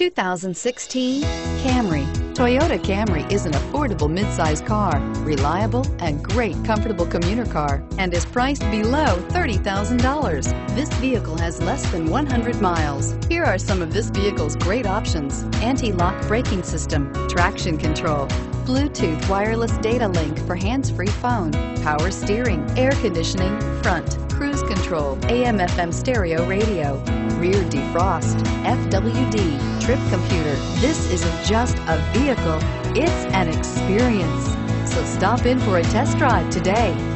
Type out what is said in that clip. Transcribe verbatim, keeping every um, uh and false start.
two thousand sixteen Camry. Toyota Camry is an affordable midsize car, reliable and great comfortable commuter car, and is priced below thirty thousand dollars. This vehicle has less than one hundred miles. Here are some of this vehicle's great options: anti-lock braking system, traction control, Bluetooth wireless data link for hands-free phone, power steering, air conditioning, front, cruise control, A M F M stereo radio, rear defrost, F W D, trip computer. This isn't just a vehicle, it's an experience. So stop in for a test drive today.